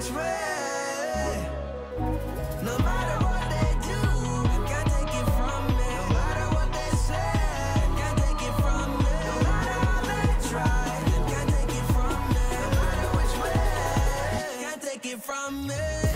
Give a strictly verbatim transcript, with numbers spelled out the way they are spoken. much red. No matter what they do, you can't take it from me. No matter what they say, you can't take it from me. No matter how they try, you can't take it from me. No matter which way, you can't take it from me.